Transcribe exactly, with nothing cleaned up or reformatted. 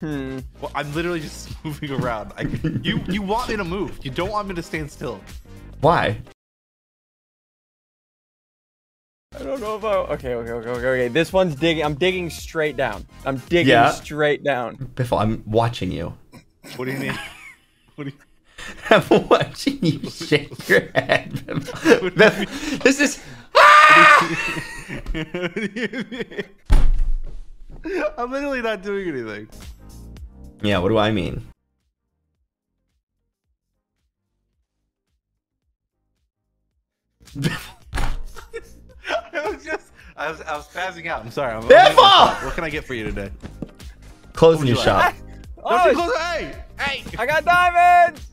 Hmm. Well, I'm literally just moving around. I, you you want me to move. You don't want me to stand still. Why? I don't know if I... Okay, okay, okay, okay, okay. This one's digging. I'm digging straight down. I'm digging yeah. straight down. Biffle, I'm watching you. What do you mean? What do you... I'm watching you shake your head, Biffle. Biffle, this is... Ah! What do you mean? I'm literally not doing anything. Yeah, what do I mean? I was just, I was, I was passing out. I'm sorry. I'm, Biffle! What can I get for you today? Closing your shop. Like? Hey! Oh, close, hey! Hey! I got diamonds!